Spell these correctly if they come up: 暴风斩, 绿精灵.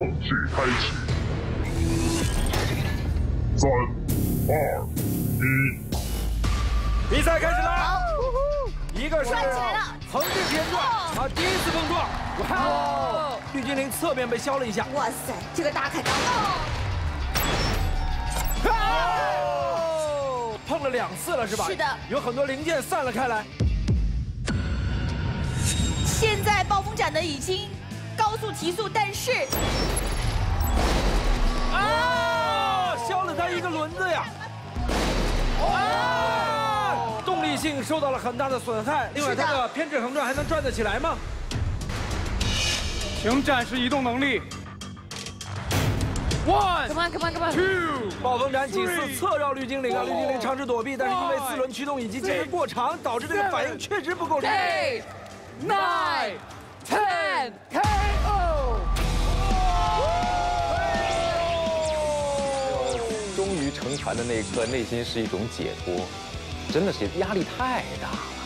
统计开启，3、2、1，比赛开始啦！一个是恒定偏撞，他第一次碰撞，哇！绿精灵侧面被削了一下，哇塞，这个大砍刀！碰了2次了是吧？是的，有很多零件散了开来。现在暴风斩的已经。 高速提速，但是啊，削了他一个轮子呀！啊，动力性受到了很大的损害。另外，他的偏置横转还能转得起来吗？请展示移动能力。One，come on，come on，come on。Two， 暴风斩几次侧绕绿精灵啊，绿精灵尝试躲避，但是因为四轮驱动以及接时过长，导致这个反应确实不够灵敏。9、10、KO！ 终于乘船的那一刻，内心是一种解脱，真的是压力太大了。